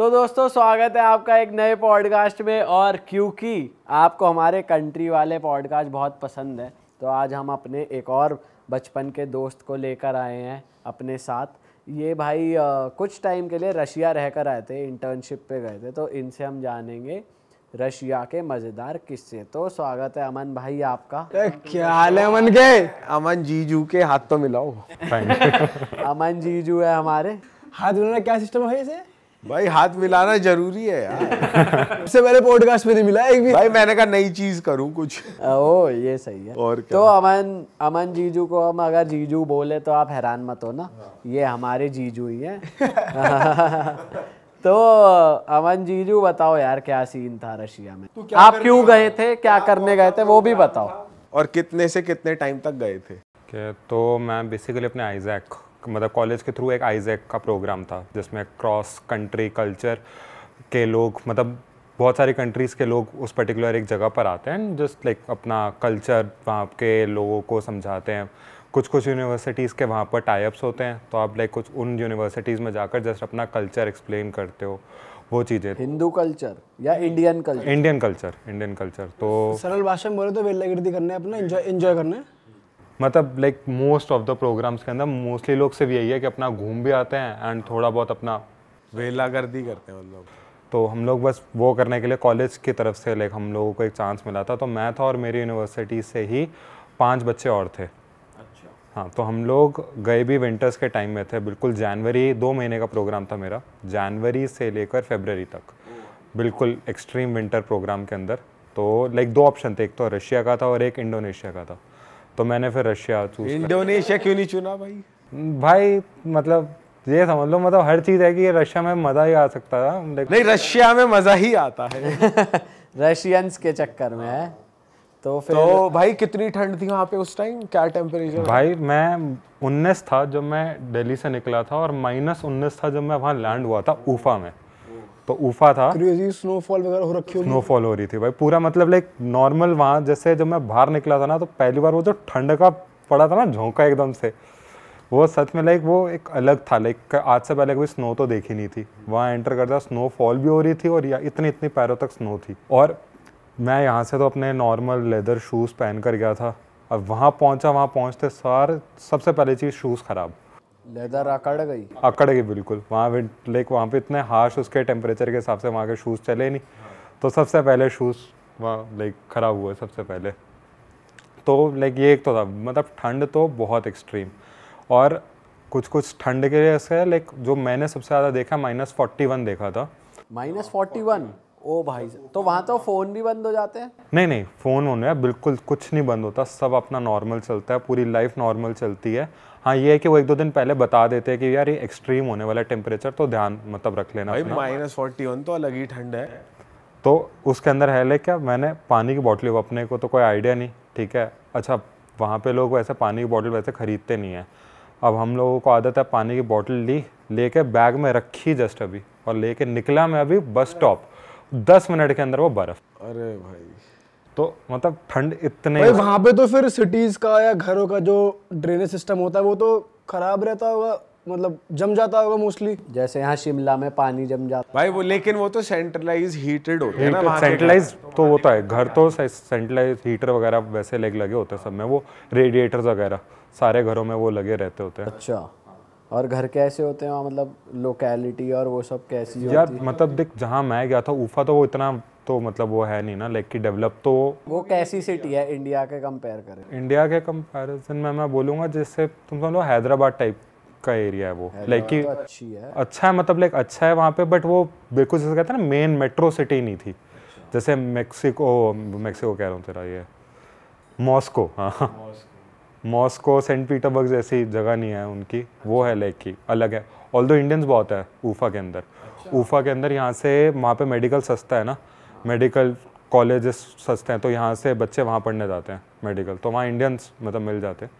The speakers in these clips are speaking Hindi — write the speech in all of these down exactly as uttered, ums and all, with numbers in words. तो दोस्तों स्वागत है आपका एक नए पॉडकास्ट में। और क्योंकि आपको हमारे कंट्री वाले पॉडकास्ट बहुत पसंद है तो आज हम अपने एक और बचपन के दोस्त को लेकर आए हैं अपने साथ। ये भाई आ, कुछ टाइम के लिए रशिया रहकर आए थे, इंटर्नशिप पे गए थे, तो इनसे हम जानेंगे रशिया के मज़ेदार किस्से। तो स्वागत है अमन भाई आपका। क्या हाल है अमन के? अमन जीजू के हाथ तो मिलाओ। अमन जीजू है हमारे। हाथ मिलाना क्या सिस्टम है इसे भाई? हाथ मिलाना जरूरी है यार। इससे पहले पॉडकास्ट में नहीं मिला एक भी भाई। मैंने कहा नई चीज करूं कुछ। ओ ये सही है। और क्या? तो अमन अमन जीजू को हम अगर जीजू बोले तो आप हैरान मत हो ना, ये हमारे जीजू ही हैं। तो अमन जीजू बताओ यार क्या सीन था रशिया में? तो आप क्यों गए थे, क्या करने गए थे वो भी बताओ, और कितने से कितने टाइम तक गए थे? तो मैं बेसिकली अपने आइजैक मतलब कॉलेज के थ्रू एक आइजैक का प्रोग्राम था जिसमें क्रॉस कंट्री कल्चर के लोग मतलब बहुत सारी कंट्रीज़ के लोग उस पर्टिकुलर एक जगह पर आते हैं, जस्ट लाइक अपना कल्चर वहाँ के लोगों को समझाते हैं। कुछ कुछ यूनिवर्सिटीज़ के वहाँ पर टाइप्स होते हैं तो आप लाइक कुछ उन यूनिवर्सिटीज़ में जाकर जस्ट अपना कल्चर एक्सप्लेन करते हो, वो चीज़ें। हिंदू कल्चर या Indian culture? Indian culture, Indian culture. तो सरल भाषा में बोले तो बेल्लागिर्दी करने, अपना एंजॉय करने। मतलब like most of the programmes के अंदर मोस्टली लोग सिर्फ यही है कि अपना घूम भी आते हैं एंड थोड़ा बहुत अपना वेलागर्दी करते हैं मतलब। तो हम लोग बस वो करने के लिए कॉलेज की तरफ से लाइक हम लोगों को एक चांस मिला था। तो मैं था और मेरी यूनिवर्सिटी से ही पांच बच्चे और थे। अच्छा। हाँ, तो हम लोग गए भी विंटर्स के टाइम में थे, बिल्कुल जनवरी, दो महीने का प्रोग्राम था मेरा, जनवरी से लेकर फरवरी तक, बिल्कुल एक्सट्रीम विंटर प्रोग्राम के अंदर। तो लाइक दो ऑप्शन थे, एक तो रशिया का था और एक इंडोनेशिया का था। तो मैंने फिर रशिया चूज। इंडोनेशिया क्यों नहीं चुना भाई? भाई मतलब ये समझ लो मतलब हर चीज़ है कि रशिया में मज़ा ही आ सकता था। नहीं, रशिया में मज़ा ही आता है। रशियंस के चक्कर में है तो फिर। तो भाई कितनी ठंड थी वहाँ पे उस टाइम, क्या टेम्परेचर? भाई मैं उन्नीस था जब मैं दिल्ली से निकला था और माइनस उन्नीस था जब मैं वहाँ लैंड हुआ था उफा में। तो उफा था, स्नोफॉल वगैरह हो रखी, स्नोफॉल हो रही थी भाई पूरा, मतलब लाइक नॉर्मल वहाँ जैसे जब मैं बाहर निकला था ना तो पहली बार वो जो ठंड का पड़ा था ना झोंका एकदम से, वो सच में लाइक वो एक अलग था। लाइक आज से पहले कोई स्नो तो देखी नहीं थी। वहाँ एंटर करता स्नोफॉल भी हो रही थी और इतनी इतनी पैरों तक स्नो थी। और मैं यहाँ से तो अपने नॉर्मल लेदर शूज़ पहन कर गया था और वहाँ पहुँचा, वहाँ पहुँचते सार सबसे पहली चीज़ शूज़ ख़राब, लेदर अकड़ गई, अकड़ गई बिल्कुल। वहाँ लाइक वहाँ पे इतने हार्श उसके टेम्परेचर के हिसाब से वहाँ के शूज़ चले नहीं, तो सबसे पहले शूज़ वहाँ लाइक ख़राब हुए सबसे पहले। तो लाइक ये एक तो था, मतलब ठंड तो बहुत एक्सट्रीम। और कुछ कुछ ठंड के लिए ऐसे लाइक जो मैंने सबसे ज़्यादा देखा माइनस फोर्टी वन देखा था। माइनस फोर्टी वन ओ भाई, तो वहाँ तो फ़ोन भी बंद हो जाते हैं? नहीं नहीं, फ़ोन होने बिल्कुल कुछ नहीं बंद होता, सब अपना नॉर्मल चलता है, पूरी लाइफ नॉर्मल चलती है। हाँ ये है कि वो एक दो दिन पहले बता देते हैं कि यार ये एक्सट्रीम होने वाला टेम्परेचर, तो ध्यान मतलब रख लेना। भाई माइनस फोर्टी वन तो अलग ही ठंड है। तो उसके अंदर है लाइक क्या, मैंने पानी की बॉटल, अपने को तो कोई आइडिया नहीं, ठीक है। अच्छा वहाँ पे लोग वैसे पानी की बॉटल वैसे ख़रीदते नहीं है। अब हम लोगों को आदत है, पानी की बॉटल ली, लेके बैग में रखी जस्ट अभी, और लेके निकला मैं अभी बस स्टॉप, दस मिनट के अंदर वो बर्फ। अरे भाई तो मतलब ठंड इतने भाई। वहाँ पे तो फिर सिटीज का या घरों का जो ड्रेनेज सिस्टम होता है वो तो खराब रहता होगा, मतलब जम जाता होगा मोस्टली, जैसे यहाँ शिमला में पानी जम जाता भाई वो। लेकिन वो तो सेंट्रलाइज हीटेड होता है ना, सेंट्रलाइज तो वो तो है, घर तो सेंट्रलाइज हीटर वगैरह वैसे लेग लगे होते हैं सब में, वो रेडिएटर्स वगैरह सारे घरों में वो लगे रहते होते हैं। अच्छा, और घर कैसे होते हैं वहाँ, मतलब लोकेलिटी और वो सब कैसी होती है? मतलब देख जहाँ मैं गया था उफा तो वो इतना तो मतलब वो है नहीं ना लाइक कि डेवलप, तो वो कैसी सिटी है इंडिया के कंपेयर करें? इंडिया के कंपैरिजन में मैं बोलूँगा जैसे तुम समझो हैदराबाद टाइप का एरिया है वो, लाइक कि तो अच्छी है, अच्छा है मतलब लाइक अच्छा है वहाँ पे, बट वो बिल्कुल जैसे कहते हैं ना मेन मेट्रो सिटी नहीं थी। अच्छा। जैसे मेक्सिको मेक्सिको कह रहा हूँ तेरा ये मॉस्को, हाँ मॉस्को सेंट पीटर्सबर्ग जैसी जगह नहीं है उनकी। अच्छा। वो है लाइक कि अलग है, ऑल दो इंडियंस बहुत है उफा के अंदर। अच्छा। उफा के अंदर यहाँ से वहाँ पे मेडिकल सस्ता है ना, मेडिकल कॉलेजेस सस्ते हैं तो यहाँ से बच्चे वहाँ पढ़ने जाते हैं मेडिकल, तो वहाँ इंडियंस मतलब मिल जाते हैं।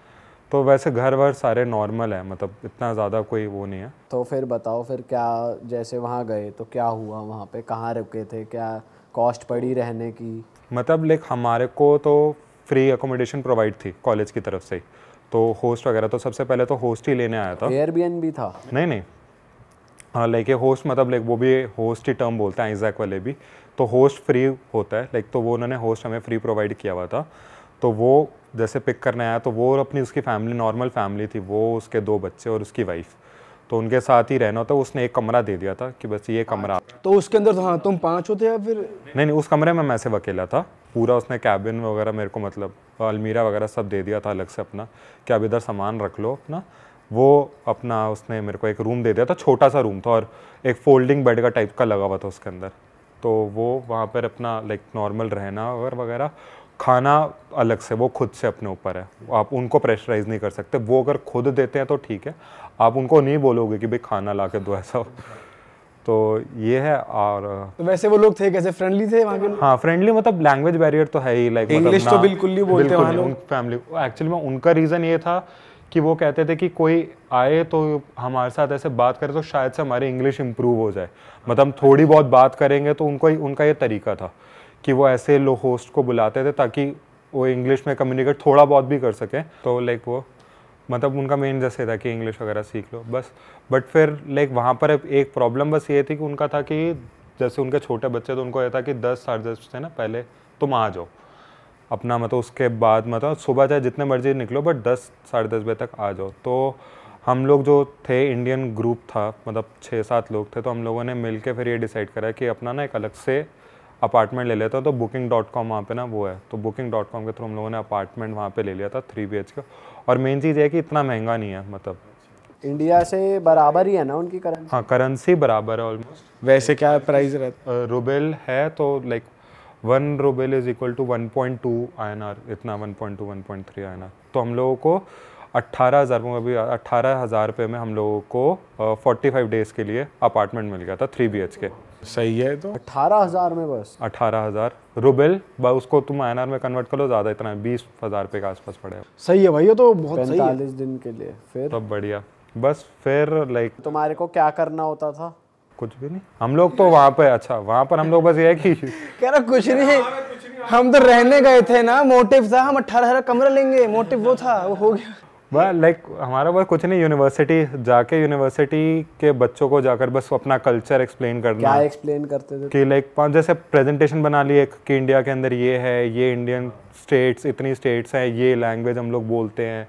तो वैसे घर वर सारे नॉर्मल है, मतलब इतना ज़्यादा कोई वो नहीं है। तो फिर बताओ फिर क्या, जैसे वहाँ गए तो क्या हुआ, वहाँ पे कहाँ रुके थे, क्या कॉस्ट पड़ी रहने की? मतलब लाइक हमारे को तो फ्री अकोमोडेशन प्रोवाइड थी कॉलेज की तरफ से ही, तो होस्ट वगैरह तो सबसे पहले तो होस्ट ही लेने आया था। एयरबीएनबी था? नहीं नहीं, लाइक ये होस्ट मतलब लाइक वो भी होस्ट ही टर्म बोलते हैं, आइज़ैक वाले भी, तो होस्ट फ्री होता है लाइक, तो वो उन्होंने होस्ट हमें फ्री प्रोवाइड किया हुआ था। तो वो जैसे पिक करने आया तो वो अपनी उसकी फैमिली नॉर्मल फैमिली थी, वो उसके दो बच्चे और उसकी वाइफ, तो उनके साथ ही रहना होता। उसने एक कमरा दे दिया था कि बस ये कमरा, तो उसके अंदर हाँ तुम पाँच होते या फिर नहीं? नहीं, उस कमरे में मैं सिर्फ अकेला था। पूरा उसने कैबिन वगैरह मेरे को मतलब अलमीरा वगैरह सब दे दिया था अलग से अपना, कि अब इधर सामान रख लो अपना। वो अपना उसने मेरे को एक रूम दे दिया था, छोटा सा रूम था और एक फोल्डिंग बेड का टाइप का लगा हुआ था उसके अंदर। तो वो वहाँ पर अपना लाइक नॉर्मल रहना वगैरह वगैरह, खाना अलग से वो खुद से अपने ऊपर है, आप उनको प्रेशराइज़ नहीं कर सकते। वो अगर खुद देते हैं तो ठीक है, आप उनको नहीं बोलोगे कि भाई खाना ला के दो ऐसा। तो ये है। और तो वैसे वो लोग थे कैसे, फ्रेंडली थे वहाँ के? हाँ फ्रेंडली, मतलब लैंग्वेज बैरियर तो है ही, लाइक इंग्लिश तो बिल्कुल नहीं बोलते वहाँ लोग फैमिली। एक्चुअली में उनका रीज़न ये था कि वो कहते थे कि कोई आए तो हमारे साथ ऐसे बात करे तो शायद से हमारी इंग्लिश इम्प्रूव हो जाए, मतलब हम थोड़ी बहुत बात करेंगे। तो उनको उनका ये तरीका था कि वो ऐसे लो होस्ट को बुलाते थे ताकि वो इंग्लिश में कम्युनिकेट थोड़ा बहुत भी कर सकें। तो लाइक वो मतलब उनका मेन जैसे था कि इंग्लिश वगैरह सीख लो बस। बट फिर लाइक वहाँ पर एक प्रॉब्लम बस ये थी कि उनका था कि जैसे उनके छोटे बच्चे, तो उनको ये था कि दस साढ़े दस से ना पहले तुम आ जाओ अपना, मतलब उसके बाद मतलब सुबह चाहे जितने मर्जी निकलो बट दस साढ़े दस बजे तक आ जाओ। तो हम लोग जो थे इंडियन ग्रुप था, मतलब छः सात लोग थे, तो हम लोगों ने मिल के फिर ये डिसाइड करा कि अपना ना एक अलग से अपार्टमेंट ले लेता। तो बुकिंग डॉट कॉम वहाँ पर ना वो है, तो बुकिंग डॉट कॉम के थ्रू हम लोगों ने अपार्टमेंट वहाँ पे ले लिया था, थ्री बी एच का। और मेन चीज़ है कि इतना महंगा नहीं है, मतलब इंडिया से बराबर ही है ना उनकी करेंसी? हाँ करेंसी बराबर है ऑलमोस्ट। वैसे क्या प्राइस रहता? रूबेल है तो like one ruble is equal to one point two I N R, इतना one point two one point three I N R. तो हम लोगों को अट्ठारह हज़ार में अट्ठारह हज़ार रुपये में हम लोगों को फोर्टी फाइव डेज़ के लिए अपार्टमेंट मिल गया था, थ्री बी एच के। सही है। तो अट्ठारह हज़ार में बस? अट्ठारह हज़ार रूबेल, बस उसको तुम आई एन आर में कन्वर्ट कर लो, ज़्यादा इतना है, बीस हज़ार रुपये के आसपास पड़ेगा। सही है भाई, ये तो बहुत सही है। पैंतालीस दिन के लिए फिर तब बढ़िया। बस फिर लाइक तुम्हारे को क्या करना होता था? कुछ भी नहीं, हम लोग तो वहाँ पे, अच्छा वहाँ पर हम लोग बस ये है कि कह रहा कुछ नहीं, हम तो रहने गए थे ना, मोटिव था हम अट्ठारह हज़ार कमरा लेंगे, मोटिव वो था, वो हो गया। वह लाइक हमारा बस कुछ नहीं, यूनिवर्सिटी जाके यूनिवर्सिटी के बच्चों को जाकर बस अपना कल्चर एक्सप्लेन करना। क्या एक्सप्लेन करते थे? कि लाइक जैसे प्रेजेंटेशन बना लिए कि इंडिया के अंदर ये है, ये इंडियन स्टेट्स, इतनी स्टेट्स हैं, ये लैंग्वेज हम लोग बोलते हैं,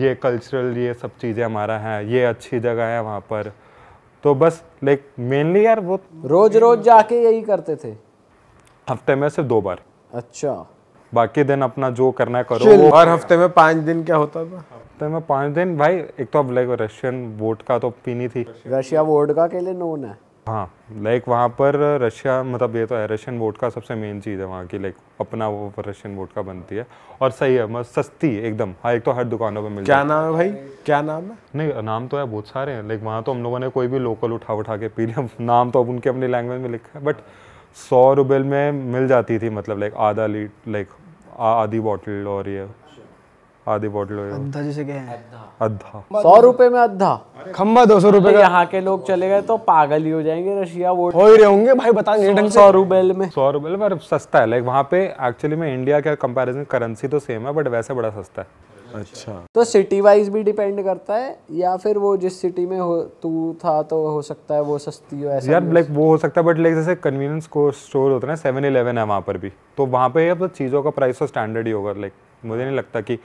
ये कल्चरल ये सब चीज़ें हमारा है, ये अच्छी जगह है वहाँ पर। तो बस लाइक मेनली यार वो रोज रोज जाके यही करते थे, हफ्ते में सिर्फ दो बार। अच्छा, बाकी दिन अपना जो करना है करो। और हफ्ते में पाँच दिन क्या होता था? हफ्ते में पाँच दिन भाई, एक तो अब लाइक रशियन वोडका तो पीनी थी, रशिया वोडका के लिए नोन है। हाँ लाइक वहाँ पर रशिया मतलब ये तो है, रशियन वोडका सबसे मेन चीज़ है वहाँ की, लाइक अपना वो रशियन वोडका बनती है। और सही है, मतलब सस्ती एकदम। हाँ एक तो हर दुकानों पे मिल जाती है। क्या नाम है भाई, क्या नाम है? नहीं नाम तो है बहुत सारे हैं, लाइक वहाँ तो हम लोगों ने कोई भी लोकल उठा उठा के पी लिया, नाम तो अब उनके अपनी लैंग्वेज में लिखा है। बट सौ रूबेल में मिल जाती थी, मतलब लाइक आधा लीट लाइक आधी बॉटल, और ये आधी बॉटल अद्धा, जिसे क्या है अद्धा, सौ रुपए में अद्धा खम्बा, दो सौ रुपए का। यहाँ के लोग चले गए तो पागल ही हो जाएंगे, रशिया वो हो ही रहे होंगे भाई, बताएंगे सौ रूबेल में। सौ रूबेल पर सस्ता है लाइक वहाँ पे, एक्चुअली में इंडिया के कंपैरिजन करेंसी तो सेम है बट वैसे बड़ा सस्ता है। अच्छा, तो सिटी वाइज भी डिपेंड करता है या फिर वो जिस सिटी में हो तू था तो हो सकता है वो सस्ती हो ऐसा यार, लाइक वो हो सकता है। बट लाइक जैसे कन्वीनियंस स्टोर होता है ना, सेवन इलेवन है वहाँ पर भी, तो वहाँ पे अब चीज़ों का प्राइस तो स्टैंडर्ड ही होगा। लाइक मुझे नहीं लगता कि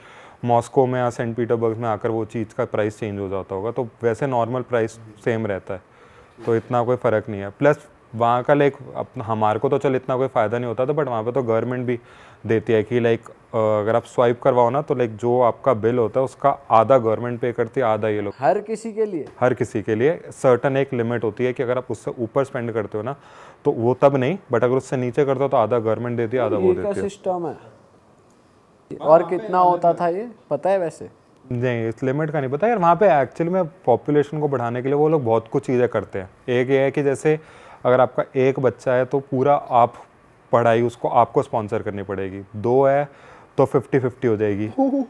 मॉस्को में या सेंट पीटर्सबर्ग में आकर वो चीज़ का प्राइस चेंज हो जाता होगा, तो वैसे नॉर्मल प्राइस सेम रहता है, तो इतना कोई फ़र्क नहीं है। प्लस वहाँ का लाइक अपना हमारे को तो चल इतना कोई फ़ायदा नहीं होता था, बट वहाँ पे तो गवर्नमेंट भी देती है कि लाइक अगर आप स्वाइप करवाओ ना तो लाइक जो आपका बिल होता है उसका आधा गवर्नमेंट पे करती है, आधा ये लोग। हर किसी के लिए? हर किसी के लिए सर्टन एक लिमिट होती है कि अगर आप उससे ऊपर स्पेंड करते हो ना तो वो तब नहीं, बट अगर उससे नीचे करते हो तो आधा गवर्नमेंट देती है, आधा वो देती है। सिस्टम है। और कितना होता था ये पता है? वैसे नहीं, इस लिमिट का नहीं पता यार। वहाँ पे एक्चुअली में पॉपुलेशन को बढ़ाने के लिए वो लोग बहुत कुछ चीज़ें करते हैं। एक ये है कि जैसे अगर आपका एक बच्चा है तो पूरा आप पढ़ाई उसको आपको स्पॉन्सर करनी पड़ेगी, दो है तो फिफ्टी फिफ्टी हो जाएगी,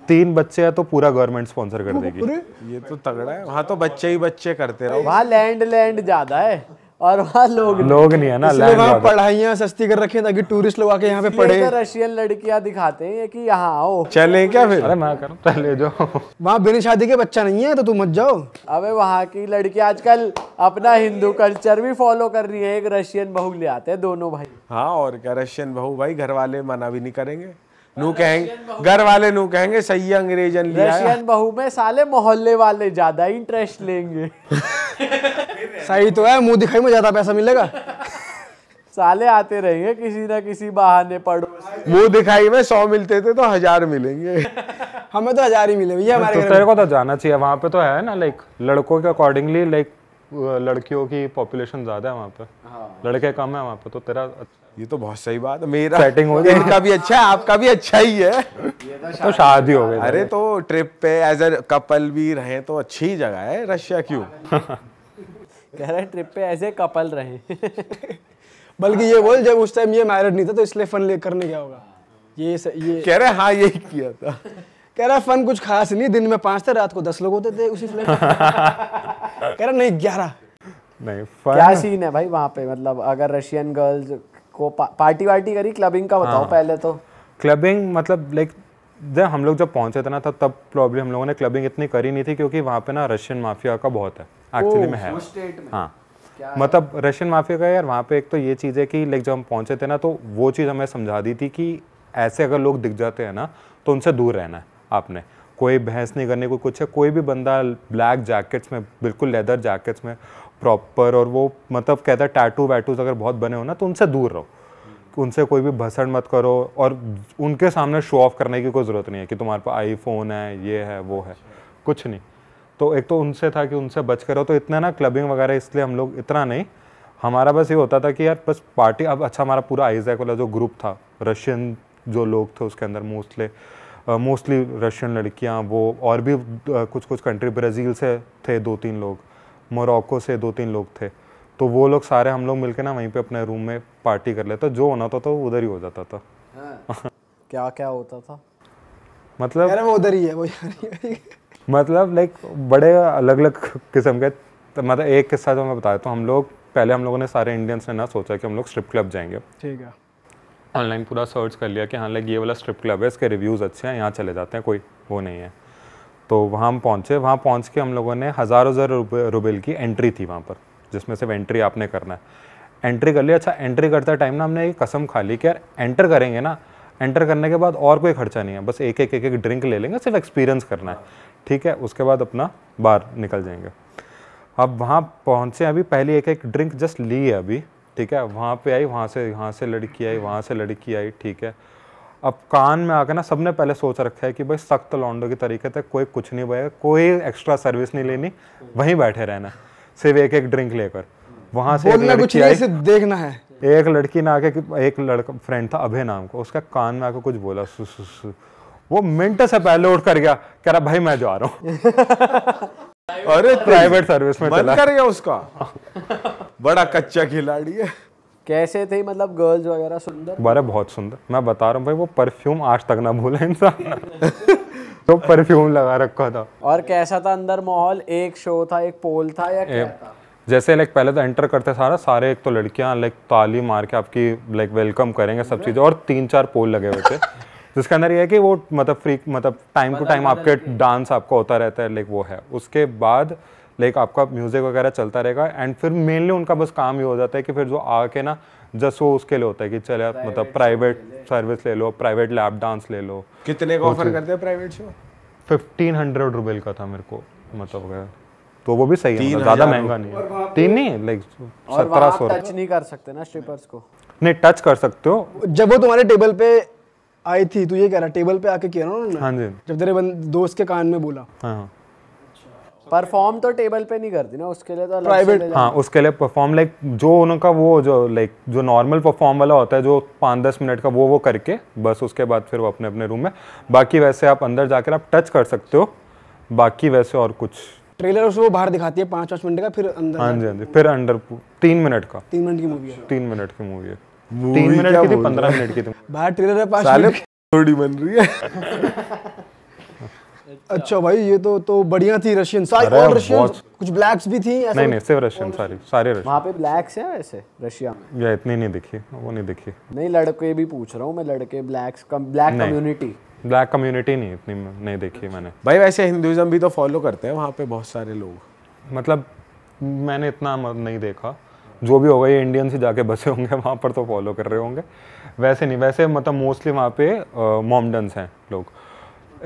तीन बच्चे हैं तो पूरा गवर्नमेंट स्पॉन्सर कर देगी। ये तो तगड़ा है। वहाँ तो बच्चे ही बच्चे करते रहो, वहाँ लैंड लैंड ज़्यादा है, और वहाँ लोग लोग नहीं है ना, वहाँ पढ़ाइयाँ सस्ती कर रखे ताकि टूरिस्ट लोग आके यहाँ पे पढ़े। रशियन लड़कियाँ दिखाते हैं कि यहाँ आओ चले क्या फिर, अरे मैं करूँ चले जाओ वहाँ बिना शादी के बच्चा नहीं है तो तू मत जाओ। अबे वहाँ की लड़कियाँ आजकल अपना हिंदू कल्चर भी फॉलो कर रही है। एक रशियन बहू ले आते हैं दोनों भाई। हाँ और क्या, रशियन बहू भाई घर वाले मना भी नहीं करेंगे, नू कहेंगे घर वाले नू कहेंगे सही अंग्रेजन लिया। रशियन बहू में साले मोहल्ले वाले ज्यादा इंटरेस्ट लेंगे। सही तो है, मुंह दिखाई में ज्यादा पैसा मिलेगा। साले आते रहेंगे किसी ना किसी बहाने, पड़ो मुंह दिखाई में सौ मिलते थे तो हजार मिलेंगे। हमें तो हजार ही मिले भैया हमारे। तो तेरे को तो जाना चाहिए वहाँ पे, तो है ना लाइक लड़कों के अकॉर्डिंगली लाइक लड़कियों की पॉपुलेशन ज्यादा है वहाँ पे, लड़के कम है वहाँ पे। तो तेरा ये तो बहुत सही बात, मेरा सेटिंग हो गई, इनका भी अच्छा है आपका भी अच्छा ही है, तो शादी हो गई। अरे तो ट्रिप पे एज ए कपल भी रहे तो अच्छी जगह है रशिया। क्यों कह रहे ट्रिप पे एज ए कपल रहे। बल्कि ये बोल जब उस टाइम ये मैरिड नहीं था तो इसलिए फन ले करने क्या होगा ये स, ये कह रहे हाँ यही किया था। कह रहा फन कुछ खास नहीं, दिन में पाँच थे रात को दस लोग होते थे उसी फ्लैट। कह रहा नहीं ग्यारह नहीं। क्या सीन है भाई वहाँ पे, मतलब अगर रशियन गर्ल्स को पा, पार्टी वार्टी करी, क्लबिंग का बताओ। हाँ, पहले तो क्लबिंग मतलब लाइक जब हम लोग जब पहुंचे थे ना तब तब प्रॉब्लम हम लोगों ने क्लबिंग इतनी करी नहीं थी क्योंकि वहाँ पे ना रशियन माफिया का बहुत है एक्चुअली में है। हाँ मतलब रशियन माफिया का यार वहाँ पे एक तो ये चीज़ है कि लाइक जब हम पहुंचे थे ना तो वो चीज़ हमें समझा दी थी कि ऐसे अगर लोग दिख जाते हैं ना तो उनसे दूर रहना है आपने, कोई बहस नहीं करने को कुछ है। कोई भी बंदा ब्लैक जैकेट्स में बिल्कुल लेदर जैकेट्स में प्रॉपर, और वो मतलब कहता है टैटू वैटूज अगर बहुत बने हो ना तो उनसे दूर रहो, उनसे कोई भी भाषण मत करो, और उनके सामने शो ऑफ करने की कोई ज़रूरत नहीं है कि तुम्हारे पास आईफोन है ये है वो है, कुछ नहीं। तो एक तो उनसे था कि उनसे बच कर रहो। तो इतना ना क्लबिंग वगैरह इसलिए हम लोग इतना नहीं, हमारा बस ये होता था कि यार बस पार्टी। अब अच्छा हमारा पूरा आइजैक वाला जो ग्रुप था रशियन जो लोग थे उसके अंदर मोस्टली मोस्टली रशियन लड़कियाँ, वो और भी कुछ कुछ कंट्री, ब्राज़ील से थे दो तीन लोग, मोरक्को से दो तीन लोग थे, तो वो लोग सारे हम लोग मिलके ना वहीं पे अपने रूम में पार्टी कर लेते, जो होना था तो उधर ही हो जाता था। हाँ। क्या क्या होता था मतलब यार वो उधर ही है वो यार। मतलब लाइक बड़े अलग अलग किस्म के, तो मतलब एक किस्सा जो मैं बताया तो हम लोग पहले हम लोगों ने सारे इंडियंस ने ना सोचा कि हम लोग स्ट्रिप क्लब जाएंगे, ठीक है। ऑनलाइन पूरा सर्च कर लिया कि हाँ लाइक ये वाला स्ट्रिप क्लब है, इसके रिव्यूज़ अच्छे हैं, यहाँ चले जाते हैं, कोई वो नहीं है। तो वहाँ हम पहुँचे, वहाँ पहुँच के हम लोगों ने हज़ार हज़ार रुबेल की एंट्री थी वहाँ पर, जिसमें सिर्फ एंट्री आपने करना है। एंट्री कर लिया, अच्छा एंट्री करते टाइम ना हमने एक कसम खा ली कि यार एंटर करेंगे ना, एंटर करने के बाद और कोई खर्चा नहीं है, बस एक एक एक एक ड्रिंक ले लेंगे, सिर्फ एक्सपीरियंस करना है, ठीक है। उसके बाद अपना बाहर निकल जाएंगे। अब वहाँ पहुँचे, अभी पहली एक एक ड्रिंक जस्ट ली है अभी, ठीक है। वहाँ पर आई, वहाँ से यहाँ से लड़की आई, वहाँ से लड़की आई, ठीक है। अब कान में आकर ना सबने पहले सोच रखा है कि भाई सख्त लौंडों के तरीके थे, कोई कुछ नहीं बोलेगा, कोई एक्स्ट्रा सर्विस नहीं लेनी, वहीं बैठे रहना, सिर्फ एक एक ड्रिंक लेकर। वहाँ से एक लड़की आई, सिर्फ देखना है। एक लड़की ने आके, एक लड़का फ्रेंड था अभय नाम का, उसका कान में आकर कुछ बोला, सु, सु, सु। वो मिनट से पहले उठ कर गया, कह रहा भाई मैं जा रहा हूँ। अरे प्राइवेट सर्विस में चला गया उसका। बड़ा कच्चा खिलाड़ी है। कैसे थे मतलब गर्ल्स वगैरह? सुंदर, बारे बहुत सुंदर, मैं बता रहा हूँ भाई। वो परफ्यूम आज तक ना भूला इंसान। तो परफ्यूम लगा रखा था। और कैसा था अंदर माहौल? एक शो था, एक पोल था या क्या था? जैसे लाइक पहले तो एंटर करते सारा सारे, एक तो लड़कियाँ लाइक ताली मार के आपकी लाइक वेलकम करेंगे सब चीज़ें, और तीन चार पोल लगे हुए थे जिसके अंदर ये है कि वो मतलब फ्री मतलब टाइम टू टाइम आपके डांस आपका होता रहता है, लाइक वो है। उसके बाद लाइक आपका म्यूज़िक वगैरह चलता रहेगा, एंड फिर मेनली उनका बस काम ही हो जाता है कि फिर जो आके ना जस्ट वो उसके लिए होता है कि चले मतलब प्राइवेट सर्विस ले लो, प्राइवेट लैप डांस ले लो। कितने का ऑफर करते हैं प्राइवेट शो? फिफ्टीन हंड्रेड रुपये का था मेरे को मतलब, तो वो भी सही है, ज़्यादा महंगा नहीं है। तीन नहीं लाइक सत्रह सौ टच नहीं कर सकते ना स्ट्रिपर्स को? नहीं टच कर सकते हो। जब वो तुम्हारे टेबल पे आई थी, तो ये कह रहा टेबल पे आके किया ना? हाँ जी, जब तेरे दोस्त के कान में बोला। हाँ, परफॉर्म तो टेबल पे नहीं करती ना, उसके लिए तो प्राइवेट। हाँ, उसके लिए परफॉर्म लाइक जो उनका वो जो लाइक जो नॉर्मल परफॉर्म वाला होता है जो पाँच दस मिनट का वो वो करके बस, उसके बाद फिर वो अपने अपने रूम में। बाकी वैसे आप अंदर जाकर आप टच कर सकते हो, बाकी वैसे और कुछ ट्रेलर उसमें वो बाहर दिखाती है पाँच पाँच मिनट का, फिर अंदर। हाँ जी, हाँ जी, फिर अंदर तीन मिनट का तीन मिनट की मूवी है तीन मिनट की मूवी है तीन मिनट की थी, पंद्रह मिनट की थी। बाहर ट्रेलर है, बन रही है। अच्छा भाई ये तो तो बढ़िया थी। रशियन सारी और रशियन कुछ ब्लैक्स भी थी? नहीं नहीं सिर्फ रशियन, सारी सारे रशियन। वहाँ पे ब्लैक्स है वैसे रशिया में या इतनी नहीं दिखी, वो नहीं दिखी। नहीं लड़के भी पूछ रहा हूँ मैं, लड़के blacks black community black community नहीं इतनी नहीं देखी मैंने। भाई वैसे हिंदुइज्म भी तो फॉलो करते हैं वहाँ पे बहुत सारे लोग, मतलब मैंने इतना नहीं देखा। जो भी होगा ये इंडियन से जाके बसे होंगे वहाँ पर तो फॉलो कर रहे होंगे। वैसे नहीं, वैसे मतलब मोस्टली वहाँ पे मोमडन्स हैं लोग,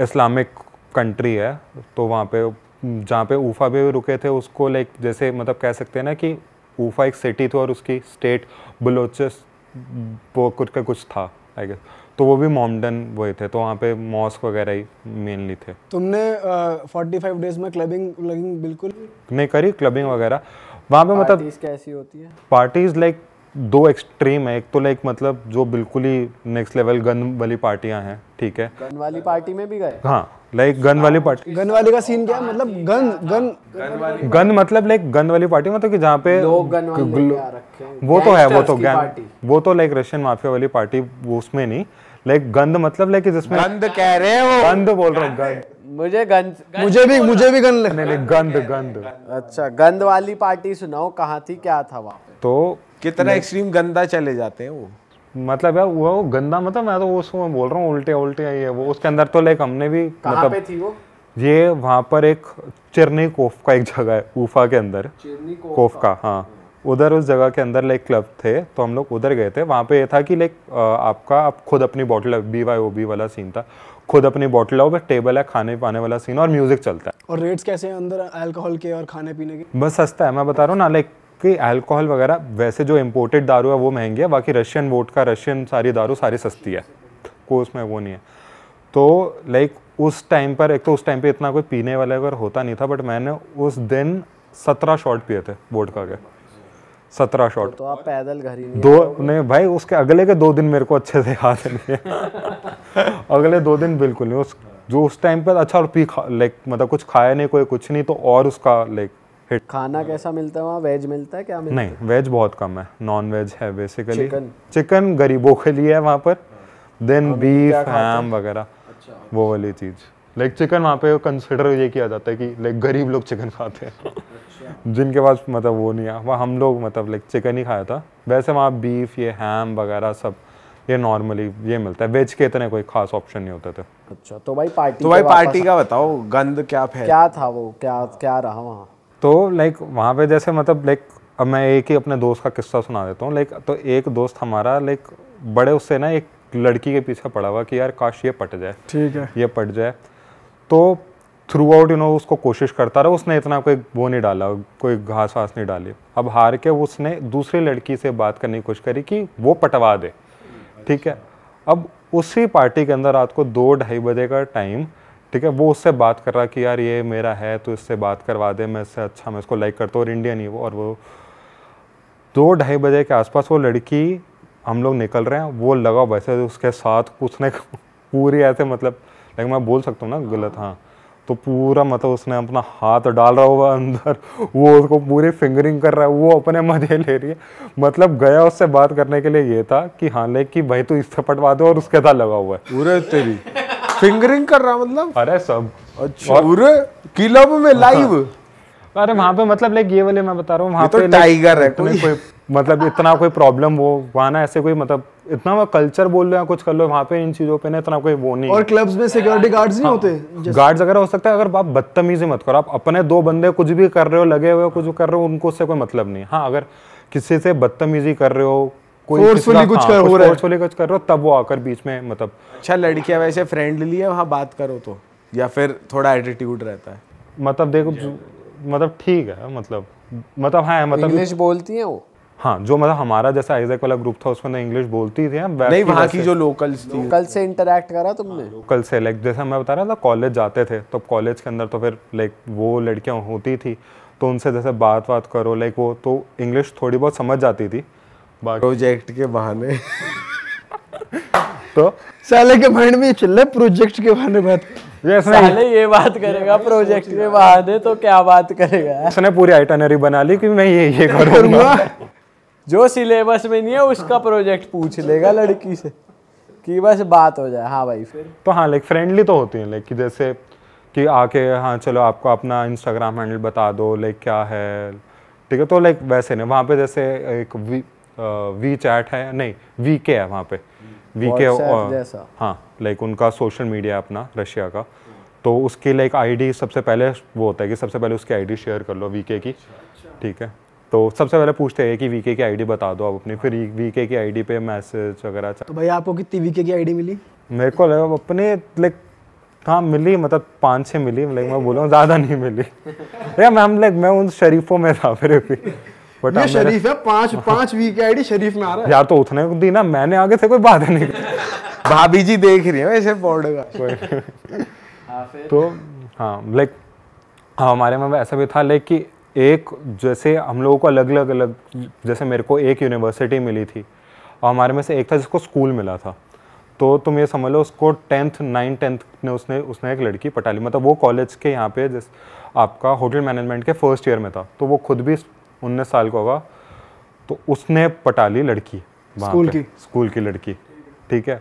इस्लामिक कंट्री है तो वहाँ पे जहाँ पे ऊफा भी रुके थे उसको लाइक जैसे मतलब कह सकते हैं ना कि ऊफा एक सिटी थी और उसकी स्टेट बलोचस वो कुछ का कुछ था आई गेस, तो वो भी मोमडन वही थे, तो वहाँ पे मॉस्क वगैरह ही मेनली थे। तुमने पैंतालीस डेज में क्लबिंग क्लबिंग बिल्कुल नहीं करी? क्लबिंग वगैरह वहाँ पे मतलब पार्टीज कैसी होती है? पार्टीज लाइक दो एक्सट्रीम है, एक तो लाइक मतलब जो बिल्कुल ही नेक्स्ट लेवल गन वाली पार्टियां हैं, ठीक है। गन वाली पार्टी में भी गए? हाँ लाइक गन वाली पार्टी। गन वाली का सीन क्या है? मतलब गन गन गन, गन मतलब लाइक गन वाली पार्टी मतलब कि जहाँ पे लोग गन वाले, वो तो है वो तो गैंग, वो तो लाइक रशियन माफिया वाली पार्टी वो उसमें नहीं, लाइक गंद मतलब लाइक जिसमें गंद कह रहे हैं वो गंद बोल रहे हैं गंद। मुझे गंद मुझे भी मुझे भी गंद नहीं नहीं गंद गंद। अच्छा गंद वाली पार्टी सुनाओ कहाँ थी क्या था वहाँ पे? तो कितना एक्सट्रीम गंदा चले जाते हैं वो, मतलब यार वो गंदा मतलब मैं तो उसको बोल रहा हूँ उल्टे उल्टे ये वो उसके अंदर तो लाइक हमने भी मतलब थी वो ये वहाँ पर एक चिरनी कोफ का एक जगह है ऊफा के अंदर, कोफ का हाँ उधर उस जगह के अंदर लाइक क्लब थे तो हम लोग उधर गए थे। वहाँ पे ये था कि लाइक आपका आप खुद अपनी bottle B Y O B वाला सीन था, खुद अपनी बॉटल लाओ, बस टेबल है खाने पाने वाला सीन और म्यूजिक चलता है। और रेट्स कैसे हैं अंदर अल्कोहल के और खाने पीने के? बस सस्ता है मैं बता रहा हूँ ना, लाइक कि अल्कोहल वगैरह वैसे जो इम्पोर्टेड दारू है वो महंगी है, बाकी रशियन वोडका रशियन सारी दारू सारी सस्ती है, कोई उसमें वो नहीं है। तो लाइक उस टाइम पर एक तो उस टाइम पे इतना कोई पीने वाला अगर होता नहीं था, बट मैंने उस दिन सत्रह शॉट पिए थे वोडका के, सत्रह शॉट। तो आप पैदल घर ही नहीं दो नहीं भाई, उसके अगले के दो दिन मेरे को अच्छे से याद नहीं है अगले दो दिन बिल्कुल नहीं उस जो उस टाइम पर। अच्छा और पी लाइक मतलब कुछ खाया नहीं कोई कुछ नहीं, तो और उसका लाइक हिट। खाना कैसा मिलता है वहाँ? वेज मिलता है क्या? मिलता नहीं, वेज बहुत कम है, नॉन वेज है बेसिकली। चिकन चिकन गरीबों के लिए है वहाँ पर, देन बीफ हैम वगैरह वो वाली चीज़। लाइक चिकन वहाँ पे कंसिडर ये किया जाता है कि लाइक गरीब लोग चिकन खाते हैं जिनके पास मतलब वो नहीं है, वहाँ हम लोग मतलब लाइक चिकन ही खाया था। वैसे वहाँ बीफ ये हैम वगैरह सब ये नॉर्मली ये मिलता है, वेज के इतने कोई खास ऑप्शन नहीं होते थे। अच्छा तो भाई पार्टी तो भाई पार्टी का बताओ, गंद क्या क्या था वो, क्या क्या रहा वहाँ? तो लाइक वहाँ पे जैसे मतलब लाइक अब मैं एक ही अपने दोस्त का किस्सा सुना देता हूँ। लाइक तो एक दोस्त हमारा लाइक बड़े उससे ना एक लड़की के पीछे पड़ा हुआ कि यार काश ये पट जाए, ठीक है ये पट जाए। तो थ्रू आउट यू नो उसको कोशिश करता रहा, उसने इतना कोई वो नहीं डाला, कोई घास वास नहीं डाली। अब हार के उसने दूसरी लड़की से बात करने की कोशिश करी कि वो पटवा दे, ठीक है। अब उसी पार्टी के अंदर रात को दो ढाई बजे का टाइम, ठीक है, वो उससे बात कर रहा कि यार ये मेरा है तो इससे बात करवा दे, मैं इससे अच्छा मैं इसको लाइक करता हूँ और इंडियन ही वो। और वो दो ढाई बजे के आसपास वो लड़की, हम लोग निकल रहे हैं, वो लगा वैसे उसके साथ, उसने पूरी ऐसे मतलब लाइक मैं बोल सकता हूँ ना गलत, हाँ तो पूरा मतलब उसने अपना हाथ डाल रहा हुआ अंदर, वो उसको पूरी फिंगरिंग कर रहा है, वो अपने मजे ले रही है। मतलब गया उससे बात करने के लिए ये था कि हाँ लाइक कि भाई तू इससे पटवा दो और उसके साथ लगा हुआ है पूरे तेरी फिंगरिंग कर रहा मतलब। अरे सब अच्छा पूरे क्लब में लाइव। अरे वहाँ पे मतलब लाइक ये वाले मैं बता रहा हूँ वहाँ पे टाइगर है कोई, मतलब इतना कोई प्रॉब्लम वो वहाँ ना ऐसे कोई मतलब इतना वो कल्चर बोल लो या कुछ कर लो वहाँ पे इन चीज़ों पे ना इतना कोई वो नहीं। और क्लब्स में सिक्योरिटी गार्ड्स नहीं होते? गार्ड्स वगैरह हो सकता है, अगर आप बदतमीजी मत करो, आप अपने दो बंदे कुछ भी कर रहे हो लगे हुए कुछ कर रहे हो उनको उससे कोई मतलब नहीं। हाँ अगर किसी से बदतमीजी कर रहे हो फोर्सफुली कुछ कर हो रहा है, फोर्सफुली कुछ कर रहे हो तब वो आकर बीच में मतलब। अच्छा लड़कियाँ वैसे फ्रेंडली है वहाँ बात करो तो, या फिर थोड़ा एटीट्यूड रहता है? मतलब देखो मतलब ठीक है मतलब मतलब हाँ मतलब इंग्लिश बोलती है वो, हाँ जो मतलब हमारा जैसा आइजैक वाला ग्रुप था उसमें इंग्लिश बोलती थी नहीं, वहाँ की जो लोकल्स थी। लोकल से इंटरेक्ट करा तुमने? लोकल से लाइक जैसा मैं बता रहा था कॉलेज जाते थे तो कॉलेज के अंदर तो फिर लाइक वो लड़कियाँ होती थी तो उनसे जैसे बात बात करो लाइक वो तो इंग्लिश थोड़ी बहुत समझ जाती थी प्रोजेक्ट के बहाने तो साले के माइंड में चल प्रोजेक्ट के बहाने बात yes, साले ये बात करेगा प्रोजेक्ट के बहाने तो क्या बात करेगा। उसने पूरी आइटनरी बना ली कि मैं ये ये करूंगा जो सिलेबस में नहीं है उसका प्रोजेक्ट पूछ लेगा लड़की से कि बस बात हो जाए। हाँ भाई फिर तो हाँ लाइक फ्रेंडली तो होती है लाइक कि जैसे कि आके हाँ चलो आपको अपना इंस्टाग्राम हैंडल बता दो लाइक क्या है, ठीक है। तो लाइक वैसे नहीं, वहाँ पे जैसे एक वी वी चैट है, नहीं वी के है वहाँ पे, वी के जैसा, हाँ लाइक उनका सोशल मीडिया है अपना रशिया का। तो उसकी लाइक आईडी सबसे पहले वो होता है कि सबसे पहले उसकी आईडी शेयर कर लो वीके की, ठीक है। तो सबसे पहले पूछते हैं कि वीके की आईडी बता दो आप अपनी, फिर वीके की आईडी पे मैसेज वगैरह। तो भाई आपको कितनी वीके की आईडी मिली? मेरे को अपने लाइक हाँ मिली, मतलब पाँच छः मिली, लाइक मैं बोलूँ ज़्यादा नहीं मिली। यार मैम लाइक मैं उन शरीफों में था फिर भी, बट ये शरीफ है, पाँच पाँच वीके आईडी शरीफ में आ रहा है यार। तो उतने दी ना मैंने, आगे से कोई बात नहीं। भाभी जी देख रही है ऐसे पॉडकास्ट। तो हाँ लाइक हमारे में ऐसा भी था लाइक कि एक जैसे हम लोगों को अलग अलग अलग, जैसे मेरे को एक यूनिवर्सिटी मिली थी और हमारे में से एक था जिसको स्कूल मिला था। तो तुम ये समझ लो उसको टेंथ नाइन टेंथ ने उसने उसने एक लड़की पटा ली, मतलब वो कॉलेज के यहाँ पे जिस आपका होटल मैनेजमेंट के फर्स्ट ईयर में था, तो वो खुद भी उन्नीस साल का होगा, तो उसने पटा ली लड़की स्कूल की स्कूल की लड़की, ठीक है।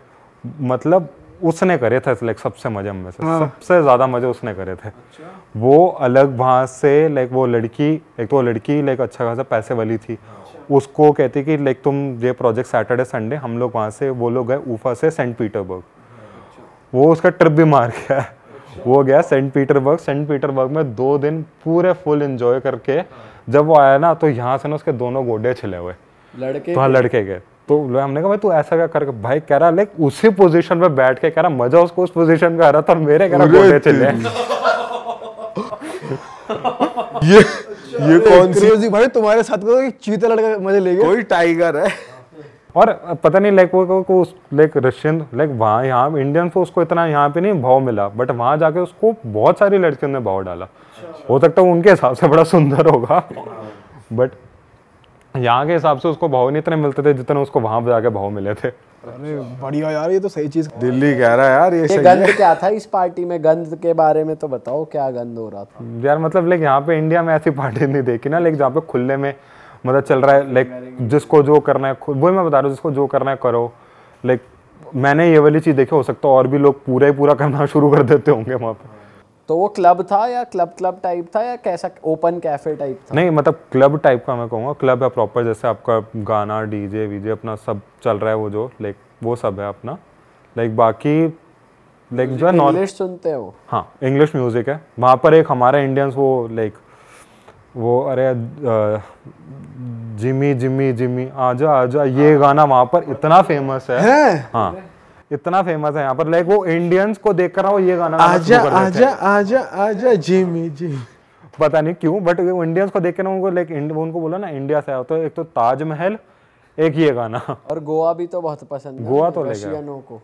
मतलब उसने करे थे लाइक सबसे मजे में से हाँ। सबसे ज़्यादा मजे उसने करे थे। अच्छा। वो अलग वहाँ से लाइक वो लड़की, एक तो वो लड़की लाइक अच्छा खासा पैसे वाली थी। अच्छा। उसको कहती कि लाइक तुम ये प्रोजेक्ट सैटरडे संडे हम लोग वहाँ से, वो लोग गए उफा से सेंट पीटरबर्ग। अच्छा। वो उसका ट्रिप भी मार गया। अच्छा। वो गया सेंट पीटरबर्ग, सेंट पीटरबर्ग में दो दिन पूरे फुल इन्जॉय करके जब वो आया ना, तो यहाँ से ना उसके दोनों गोडे छिले हुए लड़के, तो हाँ लड़के गए। तो हमने कहा भाई तू ऐसा क्या कर, भाई कह रहा लाइक उसी पोजीशन पे बैठ के कह रहा मजा उसको उस पोजीशन का आ रहा था, मेरे कह रहा गोले चले। ये ये कौन सी भाई तुम्हारे साथ को चीता लड़का मजे ले गया, कोई टाइगर है। और पता नहीं लाइक वो को लाइक रशियन लाइक वहाँ यहाँ इंडियन को उसको इतना यहाँ पे नहीं भाव मिला, बट वहाँ जाके उसको बहुत सारी लड़कियों ने भाव डाला। हो सकता है उनके हिसाब से बड़ा सुंदर होगा, बट यहाँ के हिसाब से उसको भाव नहीं इतने मिलते थे जितने उसको वहाँ पे जाके भाव मिले थे। अरे बढ़िया यार, ये तो सही चीज़ दिल्ली कह रहा है यार। ये, ये गंद क्या था इस पार्टी में? गंद के बारे में तो बताओ, क्या गंद हो रहा था यार? मतलब लाइक यहाँ पे इंडिया में ऐसी पार्टी नहीं देखी ना, लाइक जहाँ पे खुले में मतलब चल रहा है लाइक जिसको जो करना है, वही मैं बता रहा हूँ, जिसको जो करना है करो। लाइक मैंने ये वाली चीज़ देखी, हो सकता है और भी लोग पूरा ही पूरा करना शुरू कर देते होंगे वहाँ पर। तो वो क्लब था या क्लब क्लब टाइप था या कैसा, ओपन कैफे टाइप था? नहीं मतलब क्लब टाइप का मैं कहूँगा, क्लब है प्रॉपर, जैसे आपका गाना डीजे वीजे अपना सब चल रहा है, वो जो लाइक वो सब है अपना। लाइक बाकी लाइक जो है इंग्लिश सुनते हो, हाँ इंग्लिश म्यूजिक है वहाँ पर। एक हमारा इंडियंस वो लाइक वो अरे जिमी जिमी जिमी आजा आजा, ये गाना वहाँ पर इतना फेमस है, हाँ इतना फेमस है यहाँ पर। लाइक वो इंडियंस को देख कर वो ये गाना आजा आजा आजा आजा जिमी जी, पता नहीं क्यों, बट वो इंडियंस को देख कर उनको लाइक उनको बोला ना इंडिया से आओ, तो एक तो ताजमहल, एक ये गाना। और गोवा भी तो बहुत पसंद है, गोवा तो रशियनों को,